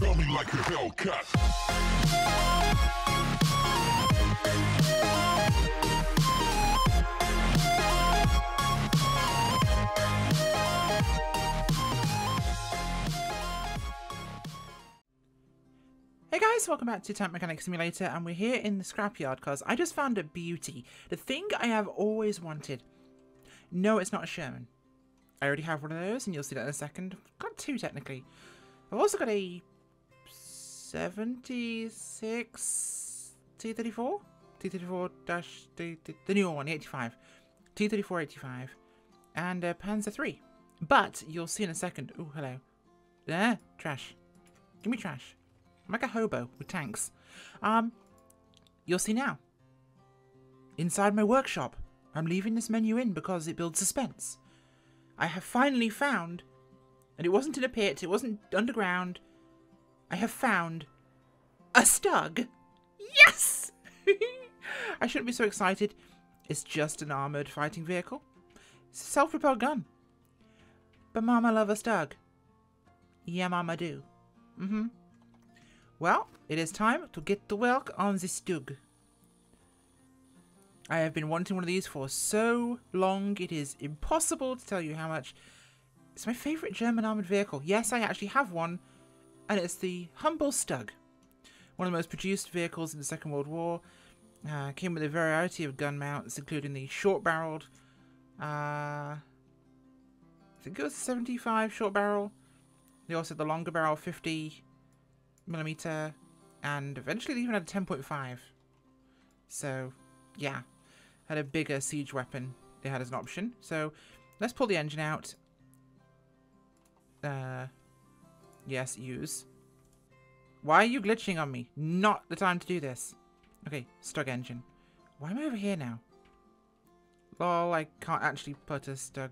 Tell me like a Hellcat. Hey guys, welcome back to Tank Mechanic Simulator, and we're here in the scrapyard because I just found a beauty. The thing I have always wanted. No, it's not a Sherman. I already have one of those, and you'll see that in a second. I've got two, technically. I've also got a 76 T-34? T-34-the newer one, the 85. T-34-85. And a Panzer III. But, you'll see in a second. Oh, hello. There. Trash. Give me trash. I'm like a hobo with tanks. You'll see now. Inside my workshop. I'm leaving this menu in because it builds suspense. I have finally found, and it wasn't in a pit, it wasn't underground, I have found a Stug. Yes! I shouldn't be so excited. It's just an armoured fighting vehicle. It's a self-propelled gun. But Mama love a Stug. Yeah, Mama do. Mm-hmm. Well, it is time to get to work on the Stug. I have been wanting one of these for so long, it is impossible to tell you how much. It's my favourite German armoured vehicle. Yes, I actually have one, and it's the humble Stug. One of the most produced vehicles in the Second World War. Came with a variety of gun mounts, including the short-barreled, I think it was 75 short barrel. They also had the longer barrel, 50mm, and eventually they even had a 10.5. So, yeah. Had a bigger siege weapon they had as an option. So, let's pull the engine out. Yes, use. Why are you glitching on me? Not the time to do this. Okay, Stug engine. Why am I over here now? Lol, I can't actually put a Stug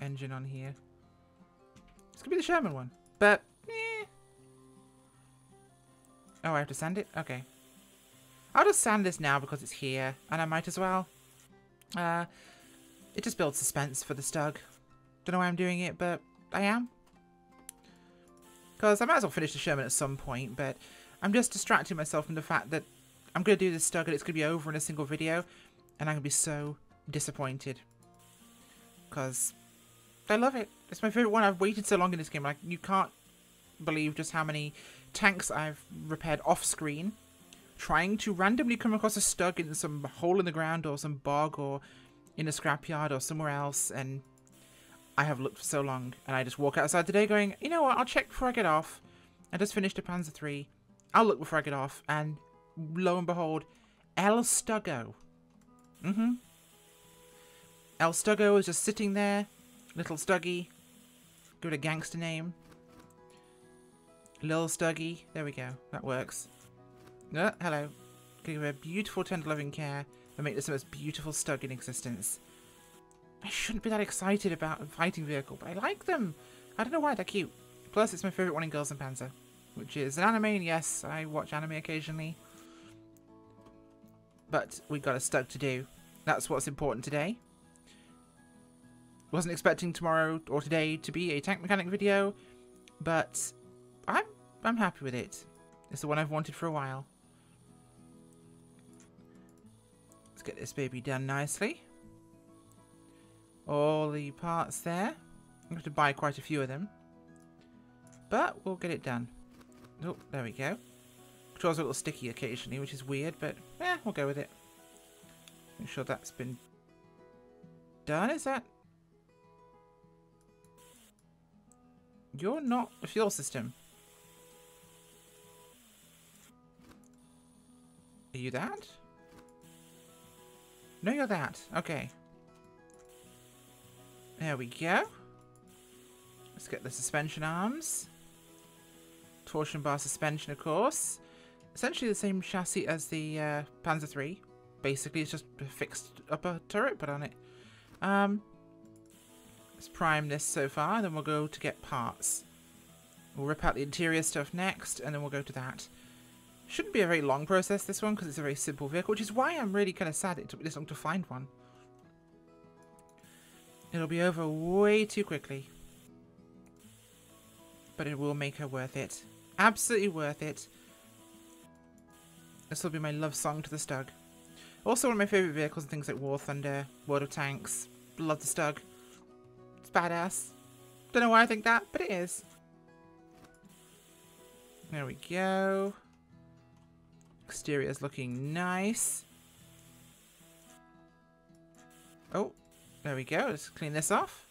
engine on here. It's gonna be the Sherman one. But, eh. Oh, I have to sand it? Okay. I'll just sand this now because it's here, and I might as well. It just builds suspense for the Stug. Don't know why I'm doing it, but I am. Because I might as well finish the Sherman at some point, but I'm just distracting myself from the fact that I'm going to do this Stug and it's going to be over in a single video, and I'm going to be so disappointed. Because I love it. It's my favourite one. I've waited so long in this game. Like, you can't believe just how many tanks I've repaired off-screen. Trying to randomly come across a Stug in some hole in the ground or some bog or in a scrapyard or somewhere else, and I have looked for so long, and I just walk outside today going, you know what, I'll check before I get off. I just finished a Panzer III. I'll look before I get off, and lo and behold, El Stuggo. Mm-hmm. El Stuggo is just sitting there. Little Stuggy. Give it a gangster name. Lil Stuggy. There we go. That works. Oh, hello. Give her a beautiful, tender, loving care and make this the most beautiful Stug in existence. I shouldn't be that excited about a fighting vehicle, but I like them. I don't know why, they're cute. Plus, it's my favourite one in Girls and Panzer, which is an anime, and yes, I watch anime occasionally. But we got a Stug to do. That's what's important today. Wasn't expecting tomorrow or today to be a Tank Mechanic video, but I'm happy with it. It's the one I've wanted for a while. Let's get this baby done nicely. All the parts there. I'm going to buy quite a few of them. But we'll get it done. Oh, there we go. Controls are a little sticky occasionally, which is weird, but eh, we'll go with it. Make sure that's been done. Is that? You're not a fuel system. Are you that? No, you're that. Okay. There we go. Let's get the suspension arms. Torsion bar suspension, of course. Essentially the same chassis as the Panzer III. Basically, it's just fixed up a turret put on it. Let's prime this so far, then we'll go to get parts. We'll rip out the interior stuff next, and then we'll go to that. Shouldn't be a very long process, this one, because it's a very simple vehicle, which is why I'm really kind of sad it took me this long to find one. It'll be over way too quickly. But it will make her worth it. Absolutely worth it. This will be my love song to the Stug. Also, one of my favourite vehicles and things like War Thunder, World of Tanks. Love the Stug. It's badass. Don't know why I think that, but it is. There we go. Exterior is looking nice. Oh, there we go. Let's clean this off.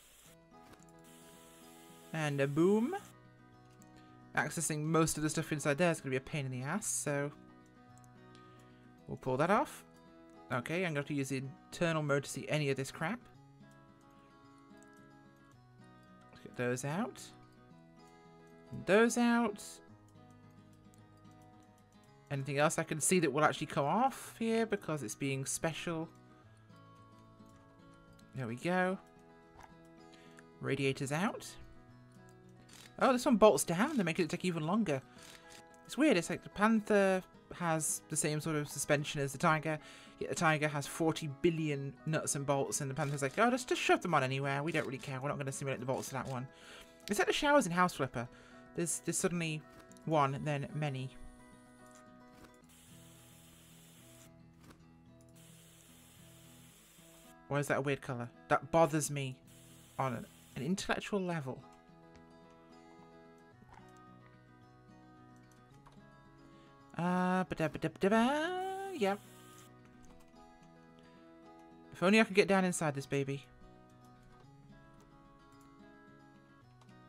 And a boom. Accessing most of the stuff inside there is going to be a pain in the ass, so we'll pull that off. Okay, I'm going to use the internal mode to see any of this crap. Let's get those out. And those out. Anything else I can see that will actually come off here because it's being special? There we go. Radiators out. Oh, this one bolts down. They're making it take even longer. It's weird. It's like the Panther has the same sort of suspension as the Tiger, yet the Tiger has 40 billion nuts and bolts, and the Panther's like, oh, let's just shove them on anywhere. We don't really care. We're not going to simulate the bolts to that one. It's like the showers in House Flipper. There's suddenly one, then many. Why is that a weird colour? That bothers me on an intellectual level. Yep. If only I could get down inside this baby.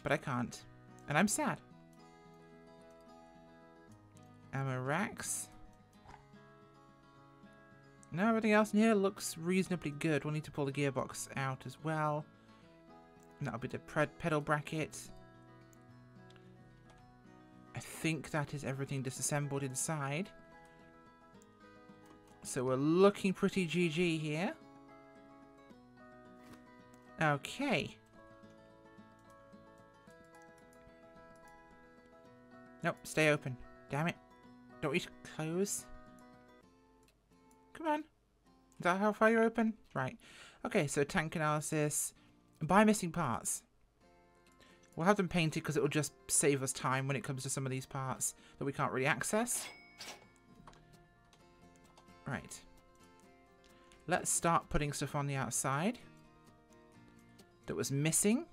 But I can't. And I'm sad. Amarax. No, everything else in here looks reasonably good. We'll need to pull the gearbox out as well. And that'll be the pedal bracket. I think that is everything disassembled inside. So we're looking pretty GG here. Okay. Nope, stay open. Damn it. Don't we close? Come on. Is that how far you're open? Right. Okay, so tank analysis. Buy missing parts. We'll have them painted because it will just save us time when it comes to some of these parts that we can't really access. Right. Let's start putting stuff on the outside that was missing.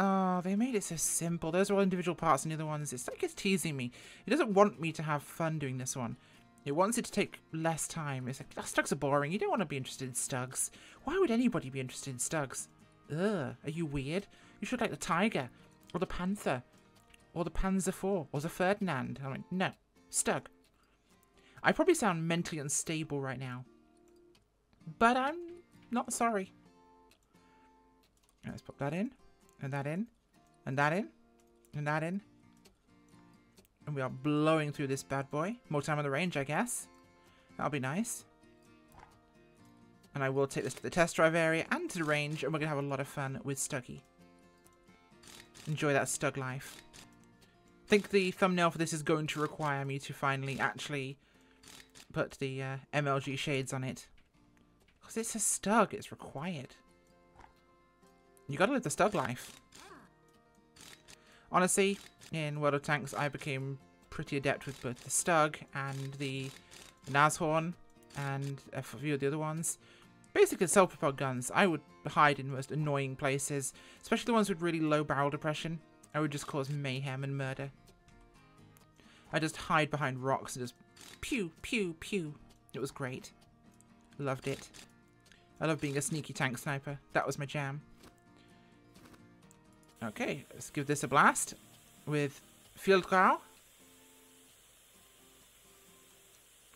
Oh, they made it so simple. Those are all individual parts and the other ones. It's like it's teasing me. It doesn't want me to have fun doing this one. It wants it to take less time. It's like, Stugs are boring. You don't want to be interested in Stugs. Why would anybody be interested in Stugs? Ugh, are you weird? You should like the Tiger, or the Panther, or the Panzer IV, or the Ferdinand. I'm like, no, Stug. I probably sound mentally unstable right now, but I'm not sorry. Let's pop that in, and that in, and that in, and that in. And we are blowing through this bad boy. More time on the range, I guess. That'll be nice. And I will take this to the test drive area and to the range, and we're going to have a lot of fun with Stuggy. Enjoy that Stug life. I think the thumbnail for this is going to require me to finally actually put the MLG shades on it. Because it's a Stug, it's required. You got to live the Stug life. Honestly, in World of Tanks, I became pretty adept with both the Stug and the Nashorn and a few of the other ones. Basically, self-propelled guns. I would hide in the most annoying places, especially the ones with really low barrel depression. I would just cause mayhem and murder. I just hide behind rocks and just pew, pew, pew. It was great. Loved it. I love being a sneaky tank sniper. That was my jam. Okay, let's give this a blast with Field Grau.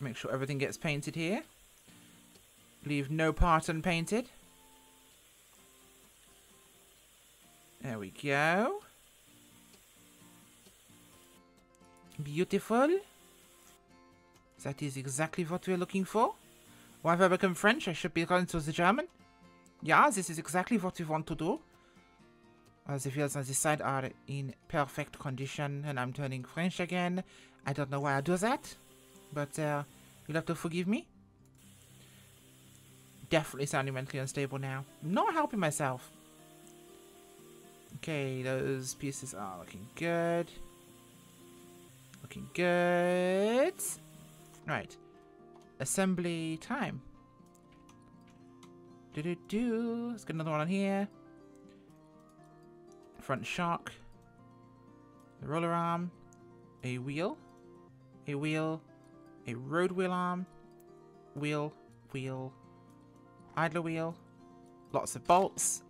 Make sure everything gets painted here. Leave no part unpainted. There we go. Beautiful. That is exactly what we're looking for. Why have I become French? I should be going to the German. Yeah, this is exactly what we want to do. The fields on this side are in perfect condition, and I'm turning French again. I don't know why I do that, but you'll have to forgive me. Definitely sounding mentally unstable now. Not helping myself. Okay, those pieces are looking good. Looking good. Right. Assembly time. Do-do-do. Let's get another one on here. Front shock. The roller arm. A wheel. A wheel. A road wheel arm. Wheel. Wheel. Idler wheel. Lots of bolts.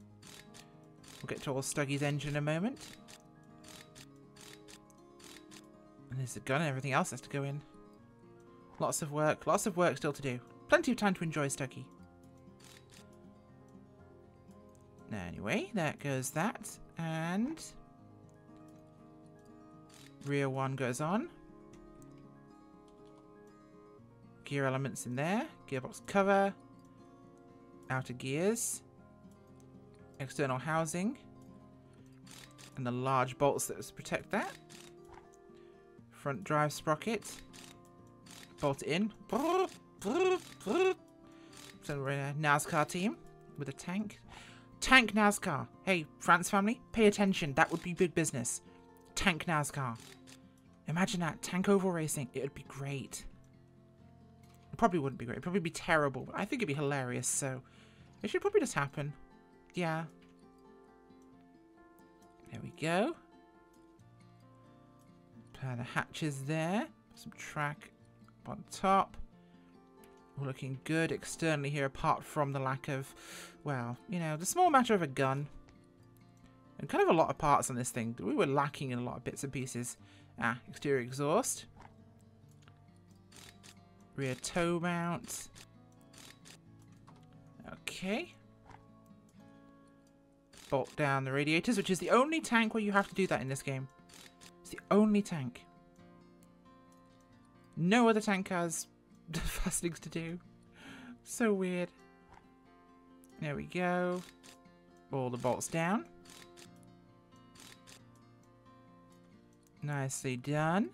We'll get to all Stuggy's engine in a moment. And there's the gun and everything else has to go in. Lots of work still to do. Plenty of time to enjoy Stuggy. Anyway, there goes that. And rear one goes on. Gear elements in there. Gearbox cover. Outer gears. External housing. And the large bolts that protect that. Front drive sprocket. Bolt it in. So we're in a NASCAR team with a tank. Tank NASCAR. Hey, France family, pay attention. That would be big business. Tank NASCAR. Imagine that. Tank oval racing. It would be great. It probably wouldn't be great. It would probably be terrible. But I think it'd be hilarious. So it should probably just happen. Yeah. There we go. Pair of hatches there. Some track up on top. All looking good externally here, apart from the lack of, well, you know, the small matter of a gun. And kind of a lot of parts on this thing. We were lacking in a lot of bits and pieces. Ah, exterior exhaust. Rear tow mount. Okay. Bolt down the radiators, which is the only tank where you have to do that in this game. It's the only tank. No other tank has the fastenings to do. So weird. There we go. All the bolts down. Nicely done.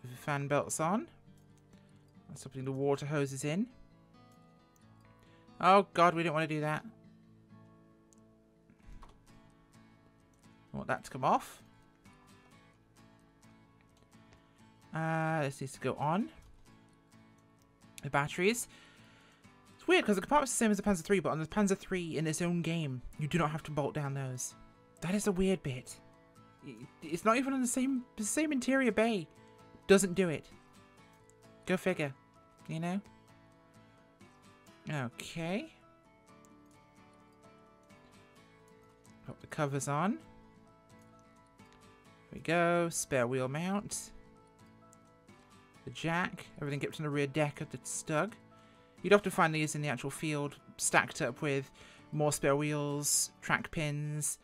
Put the fan belts on. That's putting the water hoses in. Oh god, we don't want to do that. I want that to come off. This needs to go on. The batteries. It's weird because the compartment's the same as the Panzer III, but on the Panzer III in its own game, you do not have to bolt down those. That is a weird bit. It's not even on the same interior bay. Doesn't do it. Go figure. You know? Okay. Pop the covers on. There we go. Spare wheel mount. The jack. Everything kept on the rear deck of the Stug. You'd often find these in the actual field, stacked up with more spare wheels, track pins,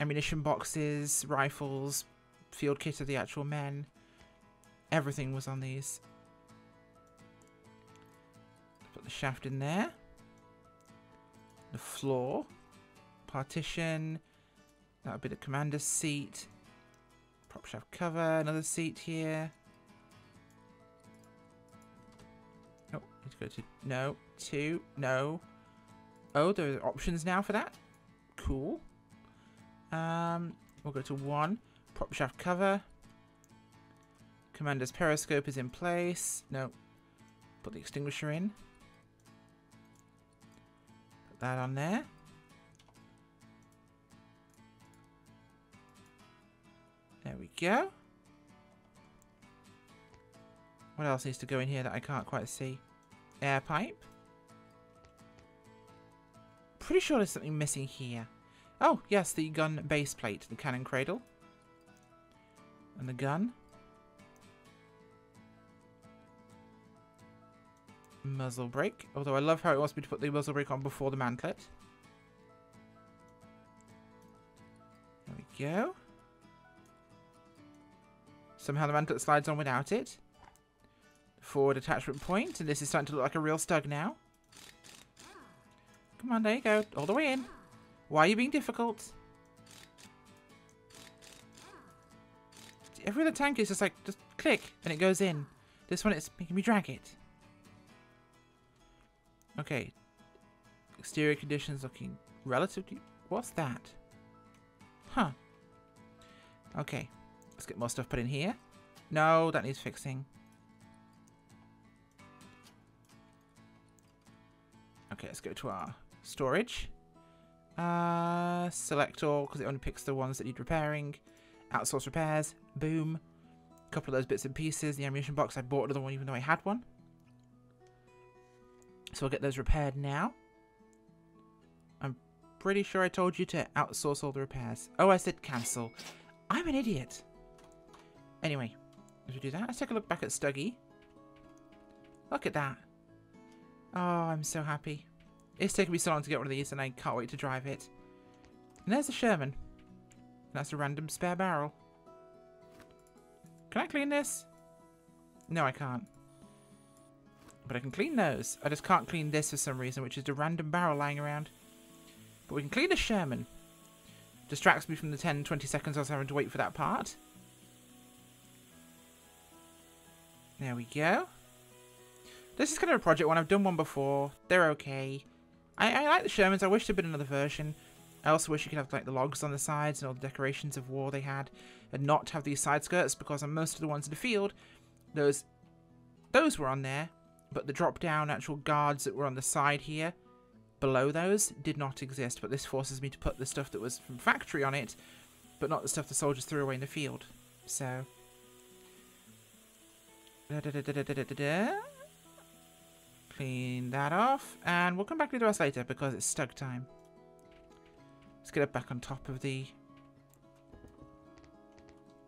ammunition boxes, rifles, field kit of the actual men. Everything was on these. Put the shaft in there. The floor. Partition. That would be the commander's seat. Prop shaft cover. Another seat here. Oh, need to go to... No. Two. No. Oh, there are options now for that. Cool. We'll go to one. Prop shaft cover. Commander's periscope is in place. No. Put the extinguisher in. That on there. There we go. What else needs to go in here that I can't quite see? Air pipe. Pretty sure there's something missing here. Oh, yes, the gun base plate, the cannon cradle. And the gun. Muzzle brake, although I love how it wants me to put the muzzle brake on before the mantlet. There we go. Somehow the mantlet slides on without it. Forward attachment point, and this is starting to look like a real Stug now. Come on, there you go, all the way in. Why are you being difficult? Every other tank is just like, just click, and it goes in. This one is making me drag it. Okay, exterior conditions looking relatively What's that? Huh. Okay. Let's get more stuff put in here. No, that needs fixing. Okay, let's go to our storage. Select all, because it only picks the ones that need repairing. Outsource repairs. Boom. A couple of those bits and pieces. The ammunition box, I bought another one even though I had one. So we'll get those repaired now. I'm pretty sure I told you to outsource all the repairs. Oh, I said cancel. I'm an idiot. Anyway, as we do that, let's take a look back at Stuggy. Look at that. Oh, I'm so happy. It's taken me so long to get one of these and I can't wait to drive it. And there's the Sherman. And that's a random spare barrel. Can I clean this? No, I can't. But I can clean those. I just can't clean this for some reason, which is the random barrel lying around. But we can clean the Sherman. Distracts me from the 10-20 seconds I was having to wait for that part. There we go. This is kind of a project one. I've done one before. They're okay. I like the Shermans. I wish there'd been another version. I also wish you could have like the logs on the sides and all the decorations of war they had, and not have these side skirts, because on most of the ones in the field, those were on there, but the drop-down actual guards that were on the side here below those did not exist. But this forces me to put the stuff that was from factory on it, but not the stuff the soldiers threw away in the field. So clean that off, and we'll come back to the rest later because it's Stug time. Let's get it back on top of the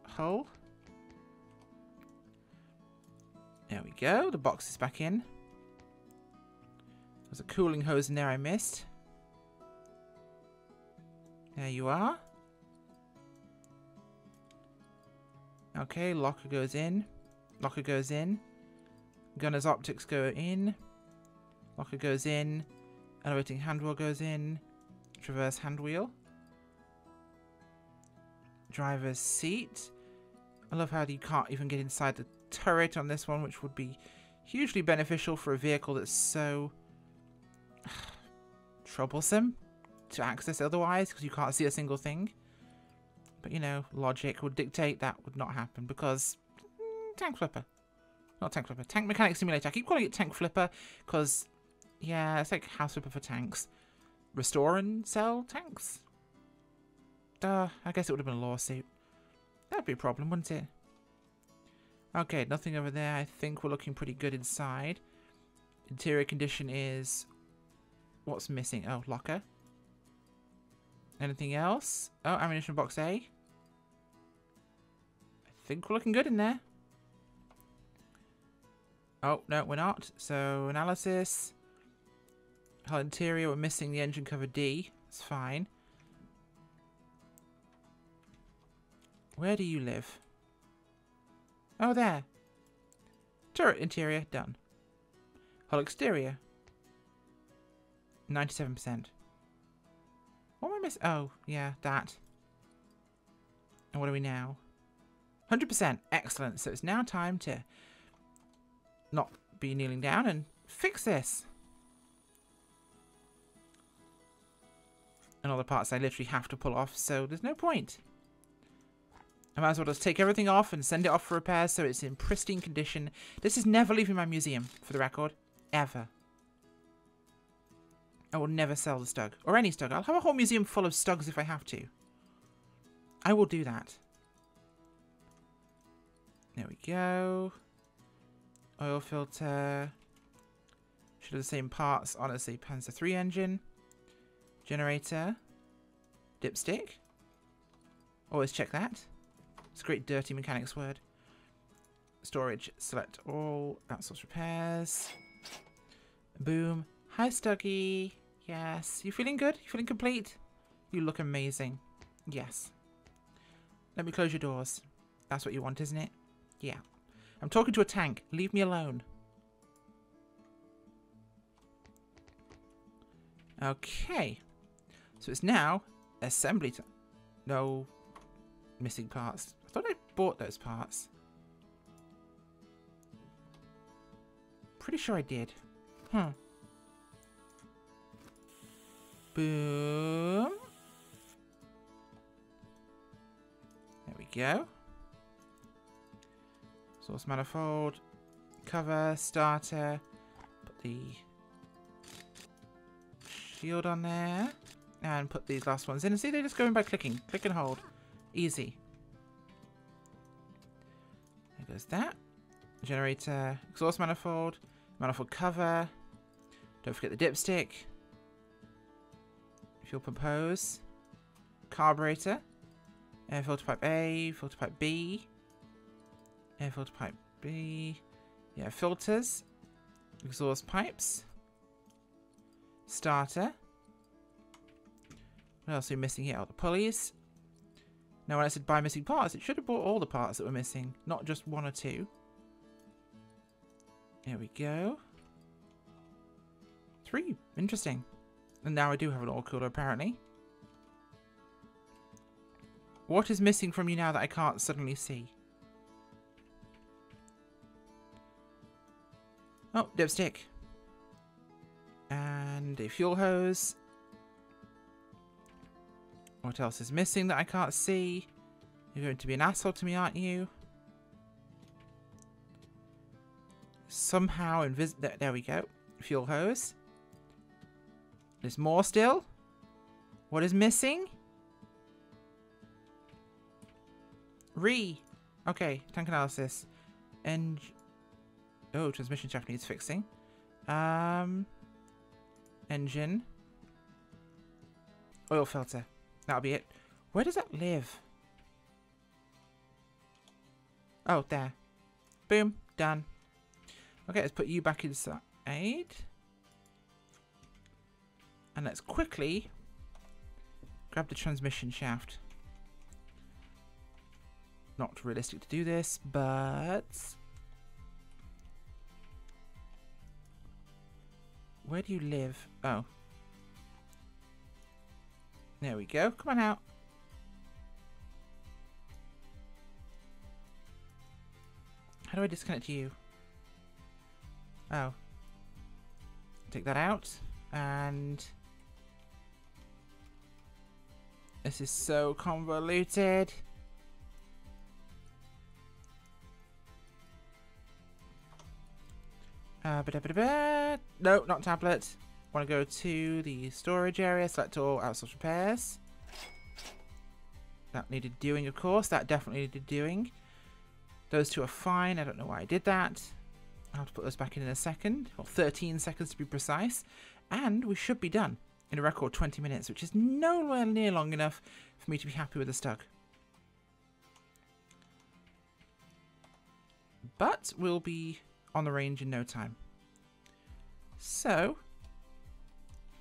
hole. There we go. The box is back in. There's a cooling hose in there I missed. There you are. Okay, locker goes in. Locker goes in. Gunner's optics go in. Locker goes in. Elevating handwheel goes in. Traverse handwheel. Driver's seat. I love how you can't even get inside the turret on this one, which would be hugely beneficial for a vehicle that's so troublesome to access otherwise, because you can't see a single thing. But you know, logic would dictate that would not happen, because Tank Flipper. Not Tank Flipper, Tank Mechanic Simulator. I keep calling it Tank Flipper because, yeah, it's like House Flipper for tanks. Restore and sell tanks? Duh, I guess it would have been a lawsuit. That'd be a problem, wouldn't it? Okay, nothing over there. I think we're looking pretty good inside. Interior condition is... What's missing? Oh, locker. Anything else? Oh, ammunition box A. I think we're looking good in there. Oh, no, we're not. So, analysis. Hull interior, we're missing the engine cover D. It's fine. Where do you live? Oh, there. Turret interior, done. Hull exterior. 97%. What am I missing? Oh, yeah, that. And what are we now? 100%. Excellent. So it's now time to not be kneeling down and fix this. And all the parts I literally have to pull off, so there's no point. I might as well just take everything off and send it off for repairs so it's in pristine condition. This is never leaving my museum, for the record. Ever. I will never sell the Stug. Or any Stug. I'll have a whole museum full of Stugs if I have to. I will do that. There we go. Oil filter. Should have the same parts, honestly. Panzer III engine. Generator. Dipstick. Always check that. It's a great dirty mechanics word. Storage. Select all. Outsource repairs. Boom. Hi, Stuggy. Yes. You feeling good? You feeling complete? You look amazing. Yes. Let me close your doors. That's what you want, isn't it? Yeah. I'm talking to a tank. Leave me alone. Okay. So it's now assembly time. No missing parts. I thought I bought those parts. Pretty sure I did. Huh. Boom. go. Source manifold, cover, starter, put the shield on there, and put these last ones in. And see, they just go in by clicking. Click and hold. Easy. There goes that. Generator, exhaust manifold, manifold cover. Don't forget the dipstick. Fuel pump hose. Carburetor. Air filter pipe A, filter pipe B. Air filter pipe B. Yeah, filters. Exhaust pipes. Starter. What else are we missing here? Oh, the pulleys. Now when I said buy missing parts, it should have bought all the parts that were missing, not just one or two. There we go. 3. Interesting. And now I do have an oil cooler, apparently. What is missing from you now that I can't suddenly see? Oh, dipstick. And a fuel hose. What else is missing that I can't see? You're going to be an asshole to me, aren't you? Somehow invisible. There we go. Fuel hose. There's more still. What is missing? Okay, tank analysis. Oh, transmission shaft needs fixing. Engine. Oil filter. That'll be it. Where does that live? Oh, there. Boom. Done. Okay, let's put you back inside. And let's quickly grab the transmission shaft. Not realistic to do this, but... Where do you live? Oh. There we go. Come on out. How do I disconnect you? Oh. Take that out. And... This is so convoluted. No, not tablet. Want to go to the storage area, select all outsourced repairs. That needed doing, of course. That definitely needed doing. Those two are fine. I don't know why I did that. I'll have to put those back in a second, or 13 seconds to be precise. And we should be done in a record 20 minutes, which is nowhere near long enough for me to be happy with the stug. But we'll be on the range in no time. So,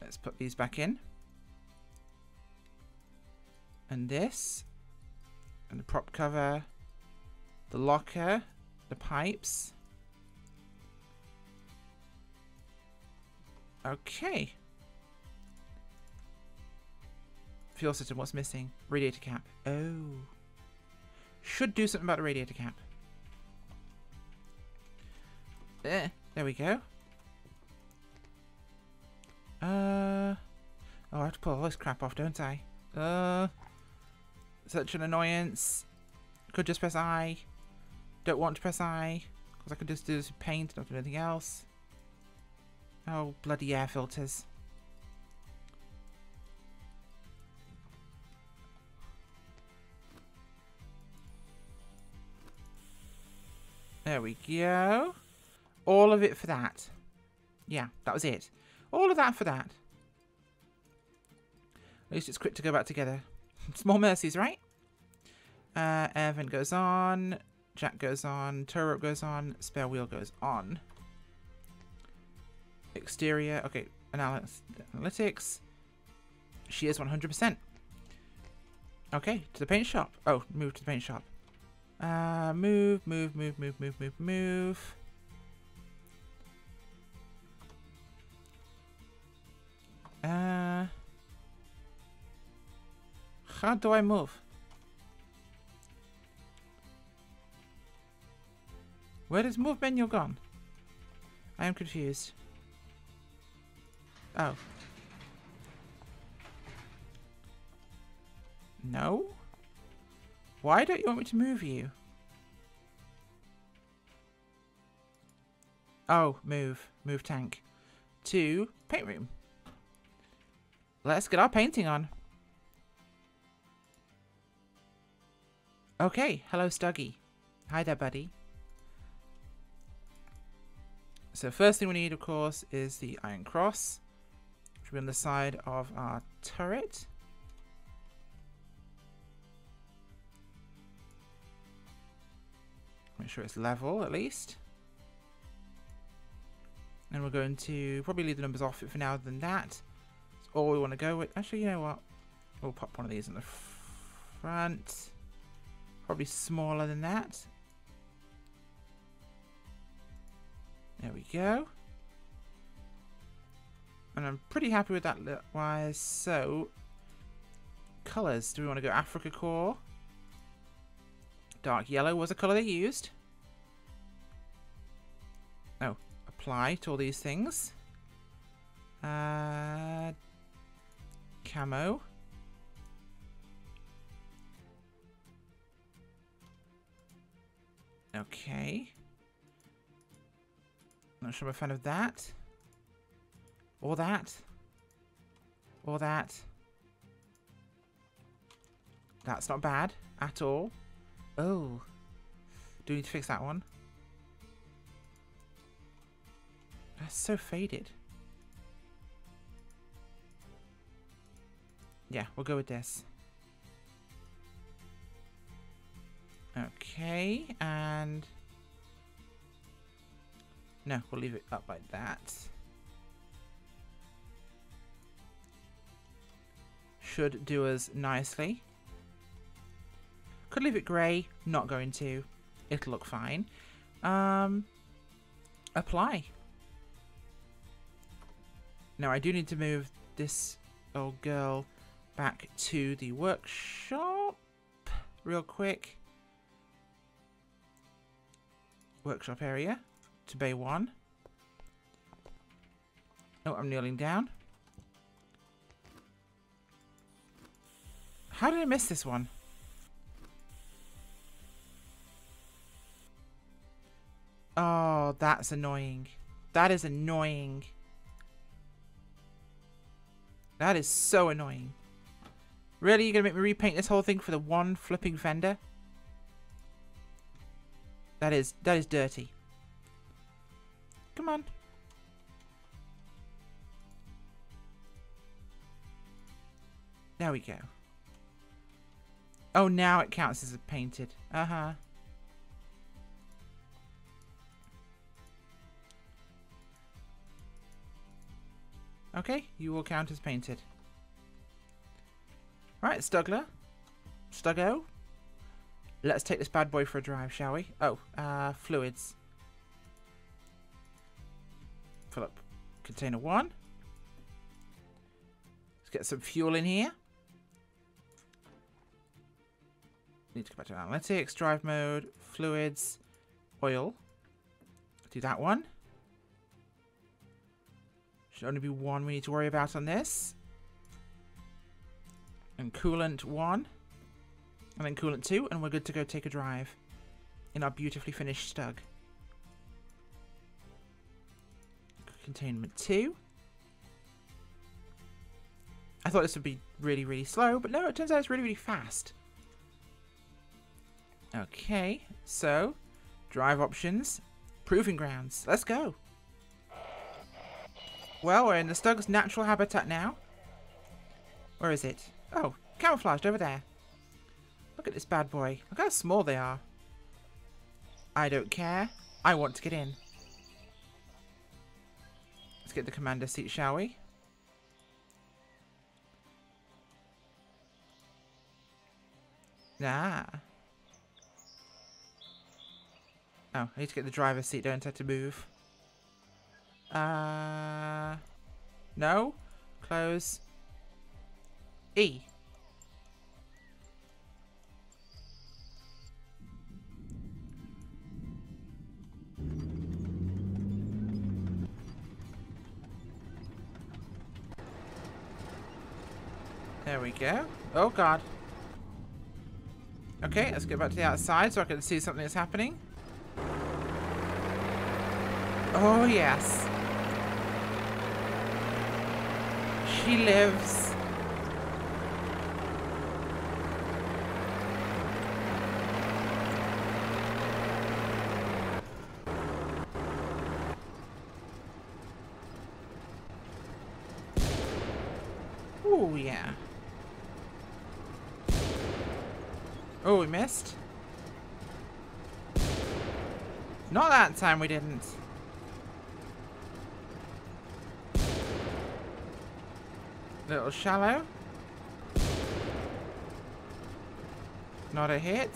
let's put these back in. And this. And the prop cover. The locker. The pipes. Okay. Fuel system, what's missing? Radiator cap. Oh. Should do something about the radiator cap. There we go. Oh, I have to pull all this crap off, don't I? Such an annoyance. Could just press I. Don't want to press I. Because I could just do this with paint, not do anything else. Oh, bloody air filters. There we go. All of it for that. Yeah, that was it. All of that for that. At least it's quick to go back together. Small mercies, right? Air vent goes on. Jack goes on. Tow rope goes on. Spare wheel goes on. Exterior. Okay, analytics. She is 100%. Okay, to the paint shop. Oh, move to the paint shop. Move. How do I move? Where is move menu gone? I am confused. Oh. No? Why don't you want me to move you? Oh, move. Move tank. To paint room. Let's get our painting on. Okay, hello Stuggy. Hi there, buddy. So first thing we need, of course, is the Iron Cross, which will be on the side of our turret. Make sure it's level, at least. And we're going to probably leave the numbers off for now than that. That's all we want to go with. Actually, you know what? We'll pop one of these in the front. Probably smaller than that. There we go. And I'm pretty happy with that look-wise. So, colours. Do we want to go Africa Core? Dark yellow was a colour they used. Oh, apply to all these things. Camo. Okay. Not sure I'm a fan of that. Or that. Or that. That's not bad at all. Oh. Do we need to fix that one? That's so faded. Yeah, we'll go with this. Okay, and no, we'll leave it up like that. Should do us nicely. Could leave it grey, not going to. It'll look fine. Apply. Now I do need to move this old girl back to the workshop real quick. Workshop area to bay one. Oh, I'm kneeling down. How did I miss this one? Oh, that's annoying. That is annoying. That is so annoying. Really, you're gonna make me repaint this whole thing for the one flipping fender? That is dirty. Come on. There we go. Oh, now it counts as a painted. Uh-huh. Okay, you will count as painted. Right, Stugler. Stuggo. Let's take this bad boy for a drive, shall we? Oh, fluids. Fill up container one. Let's get some fuel in here. Need to go back to analytics, drive mode, fluids, oil. Do that one. Should only be one we need to worry about on this. And coolant one. And then coolant 2, and we're good to go take a drive in our beautifully finished Stug. Containment 2. I thought this would be really, really slow, but no, it turns out it's really, really fast. Okay, so drive options, proving grounds. Let's go. Well, we're in the Stug's natural habitat now. Where is it? Oh, camouflaged over there. Look at this bad boy. Look how small they are. I don't care. I want to get in. Let's get the commander seat, shall we? Ah. Oh, I need to get the driver's seat, don't I, to move? No. Close. E. There we go. Oh, God. Okay, let's go back to the outside so I can see something that's happening. Oh, yes. She lives. Oh, yeah. Oh, we missed. Not that time we didn't. A little shallow. Not a hit.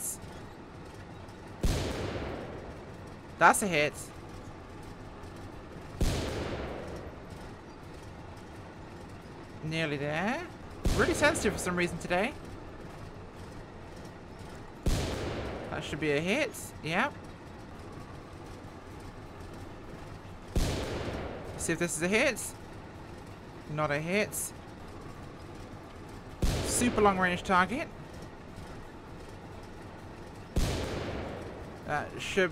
That's a hit. Nearly there. Really sensitive for some reason today. That should be a hit. Yep. Let's see if this is a hit. Not a hit. Super long range target. That should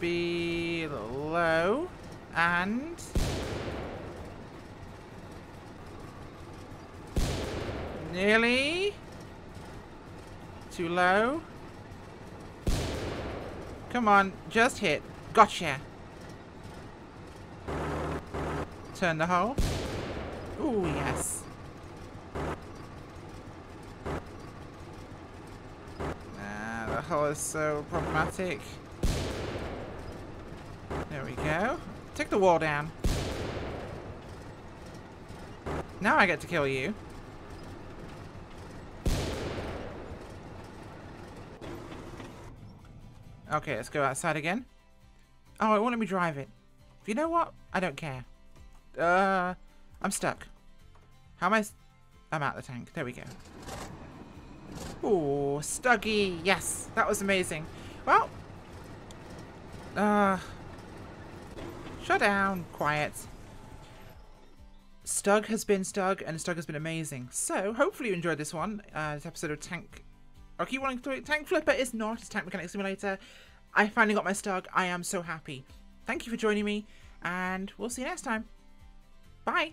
be low. And nearly. Too low. Come on, just hit. Gotcha. Turn the hole. Ooh, yes. Nah, the hole is so problematic. There we go. Take the wall down. Now I get to kill you. Okay, let's go outside again. Oh, it won't let me drive it. You know what? I don't care. I'm stuck. How am I... I'm out of the tank. There we go. Oh, Stuggy. Yes, that was amazing. Well. Shut down. Quiet. Stug has been Stug, and Stug has been amazing. So, hopefully you enjoyed this one. This episode of Tank... I keep wanting to do it. Tank Flipper is not. It's Tank Mechanic Simulator. I finally got my Stug. I am so happy. Thank you for joining me, and we'll see you next time. Bye.